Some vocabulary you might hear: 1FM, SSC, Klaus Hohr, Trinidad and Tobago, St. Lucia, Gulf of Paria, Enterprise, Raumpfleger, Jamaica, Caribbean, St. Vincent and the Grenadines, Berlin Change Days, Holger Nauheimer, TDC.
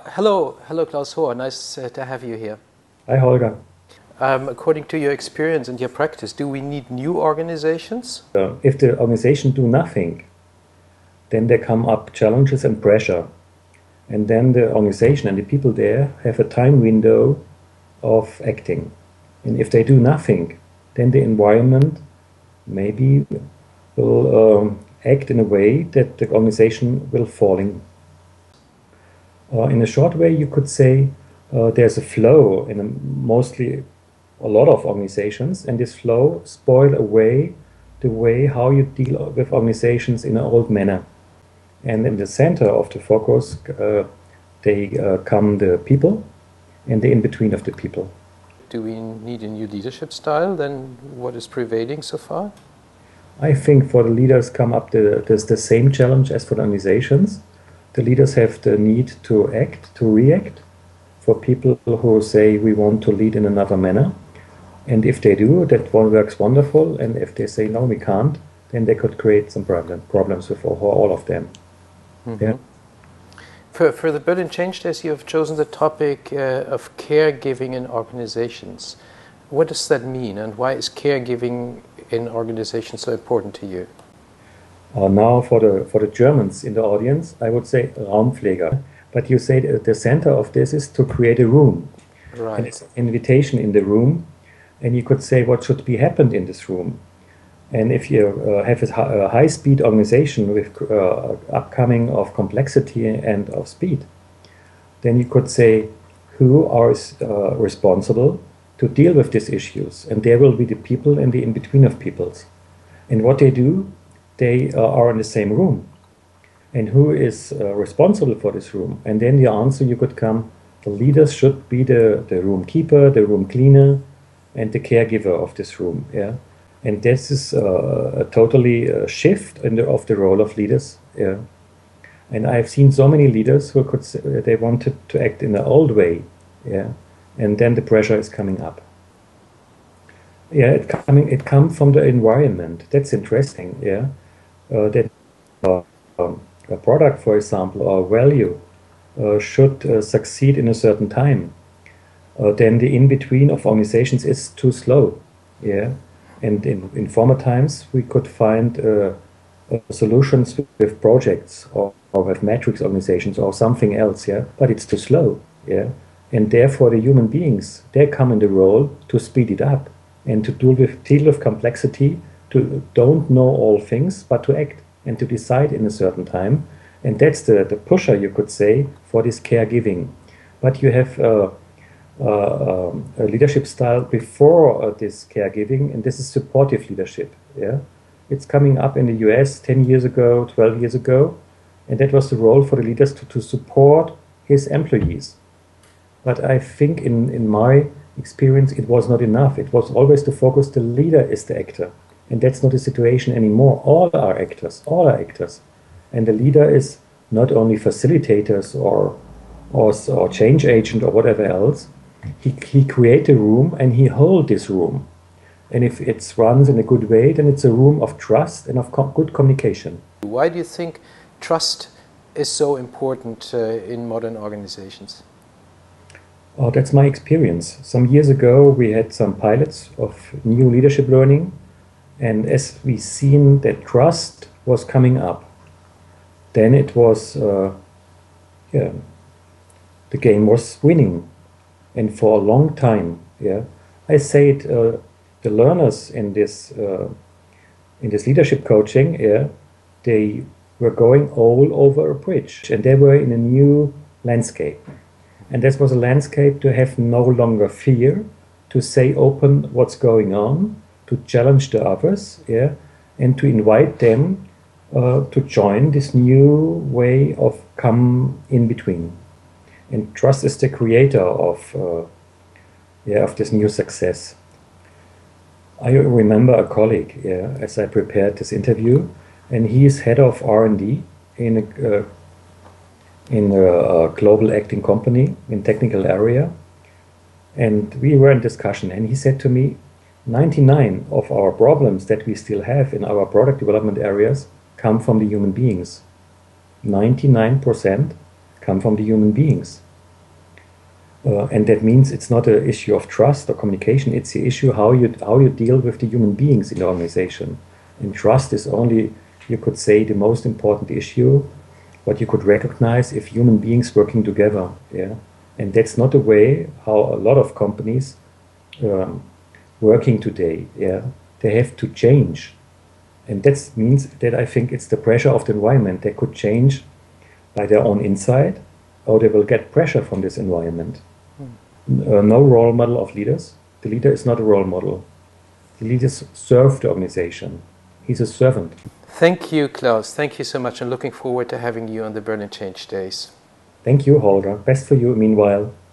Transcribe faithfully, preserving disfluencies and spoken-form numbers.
Hello, hello, Klaus Hohr. Nice uh, to have you here. Hi, Holger. Um, according to your experience and your practice, do we need new organizations? Uh, if the organization do nothing, then there come up challenges and pressure. And then the organization and the people there have a time window of acting. And if they do nothing, then the environment maybe will um, act in a way that the organization will fall in. Uh, in a short way, you could say uh, there's a flow in a mostly a lot of organizations, and this flow spoils away the way how you deal with organizations in an old manner. And in the center of the focus, uh, they uh, come the people and the in-between of the people. Do we need a new leadership style than what is prevailing so far? I think for the leaders come up the, the, the same challenge as for the organizations. The leaders have the need to act, to react, for people who say we want to lead in another manner. And if they do, that one works wonderful. And if they say no, we can't, then they could create some problem, problems with all, all of them. Mm-hmm. Yeah. For, for the Berlin Change Days, you have chosen the topic uh, of caregiving in organizations. What does that mean, and why is caregiving in organizations so important to you? Uh, now for the for the Germans in the audience, I would say Raumpfleger. But you say that the center of this is to create a room. Right. And it's an invitation in the room, and you could say what should be happened in this room. And if you uh, have a high-speed organization with uh, upcoming of complexity and of speed, then you could say who are uh, responsible to deal with these issues. And there will be the people and the in-between of peoples. And what they do, they uh, are in the same room. And who is uh, responsible for this room? And then the answer you could come, the leaders should be the, the room keeper, the room cleaner, and the caregiver of this room. Yeah. And this is uh, a totally uh, shift in the, of the role of leaders. Yeah. And I've seen so many leaders who could say they wanted to act in the old way. Yeah. And then the pressure is coming up. Yeah, it coming it come from the environment. That's interesting. Yeah, uh, that uh, um, a product, for example, or value uh, should uh, succeed in a certain time. Uh, then the in between of organizations is too slow. Yeah. And in, in former times, we could find uh, uh, solutions with projects or, or with matrix organizations or something else, yeah. But it's too slow, yeah. And therefore, the human beings, they come in the role to speed it up and to deal with, deal with complexity, to don't know all things, but to act and to decide in a certain time. And that's the, the pusher, you could say, for this caregiving. But you have Uh, Uh, um, a leadership style before uh, this caregiving, and this is supportive leadership. Yeah, it's coming up in the U S ten years ago, twelve years ago, and that was the role for the leaders to, to support his employees. But I think in, in my experience it was not enough. It was always the focus, the leader is the actor, and that's not the situation anymore. All are actors, all are actors, and the leader is not only facilitators or, or, or change agent or whatever else. He, he creates a room and he holds this room. And if it runs in a good way, then it's a room of trust and of com good communication. Why do you think trust is so important uh, in modern organizations? Oh, that's my experience. Some years ago we had some pilots of new leadership learning, and as we seen that trust was coming up, then it was, uh, yeah, the game was winning. And for a long time, yeah, I said uh, the learners in this uh, in this leadership coaching, yeah, they were going all over a bridge, and they were in a new landscape, and this was a landscape to have no longer fear, to say open what's going on, to challenge the others, yeah, and to invite them uh, to join this new way of come in between. And trust is the creator of, uh, yeah, of this new success. I remember a colleague, yeah, as I prepared this interview, and he is head of R and D in a, uh, in a global acting company in technical area. And we were in discussion, and he said to me, ninety-nine of our problems that we still have in our product development areas come from the human beings. ninety-nine percent come from the human beings. Uh, and that means it's not an issue of trust or communication, it's the issue how you how you deal with the human beings in the organization. And trust is only, you could say, the most important issue, what you could recognize if human beings working together. Yeah? And that's not the way how a lot of companies um, working today. Yeah? They have to change. And that means that I think it's the pressure of the environment. They could change by their own insight, or they will get pressure from this environment. Hmm. Uh, no role model of leaders. The leader is not a role model. The leaders serve the organization. He's a servant. Thank you, Klaus. Thank you so much. I'm looking forward to having you on the Berlin Change Days. Thank you, Holger. Best for you, meanwhile.